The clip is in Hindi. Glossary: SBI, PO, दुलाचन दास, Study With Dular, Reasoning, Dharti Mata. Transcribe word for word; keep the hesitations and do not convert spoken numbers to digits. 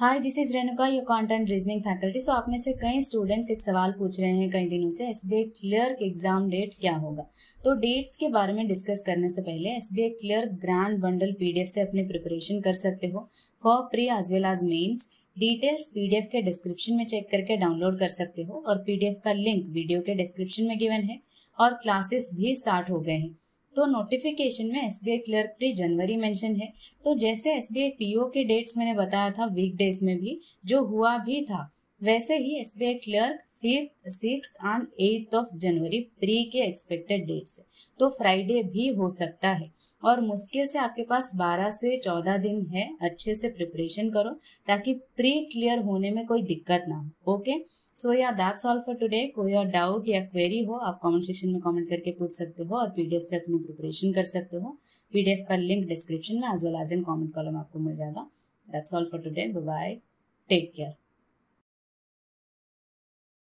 Hi this is Renuka your content reasoning faculty. So आप में से कई स्टूडेंट्स एक सवाल पूछ रहे हैं कई दिनों से, एसबीआई क्लर्क एग्जाम डेट क्या होगा। तो डेट्स के बारे में डिस्कस करने से पहले SBI clerk grand bundle PDF से अपने प्रिपरेशन कर सकते हो for pre as well as mains. Details PDF के डिस्क्रिप्शन में चेक करके डाउनलोड कर सकते हो और पीडीएफ का लिंक वीडियो के डिस्क्रिप्शन में गिवन है और क्लासेस भी स्टार्ट हो गए हैं। तो नोटिफिकेशन में एसबीआई क्लर्क प्री जनवरी मेंशन है। तो जैसे एसबीआई पीओ के डेट्स मैंने बताया था वीकडेज में भी जो हुआ भी था, वैसे ही SBI clerk fifth sixth and eighth of January pre के एक्सपेक्टेड डेट्स है। तो फ्राइडे भी हो सकता है और मुश्किल से आपके पास बारह से चौदह दिन है। अच्छे से प्रिपरेशन करो ताकि प्री क्लियर होने में कोई दिक्कत ना हो। ओके सो या दैट्स ऑल फॉर टुडे। कोई और डाउट या क्वेरी हो आप कमेंट सेक्शन में कमेंट करके पूछ सकते हो और पीडीएफ से अपनी प्रिपरेशन कर सकते हो। पीडीएफ का लिंक डिस्क्रिप्शन में as well as in comment column आपको मिल जाएगा। That's all for today. Bye bye, take care.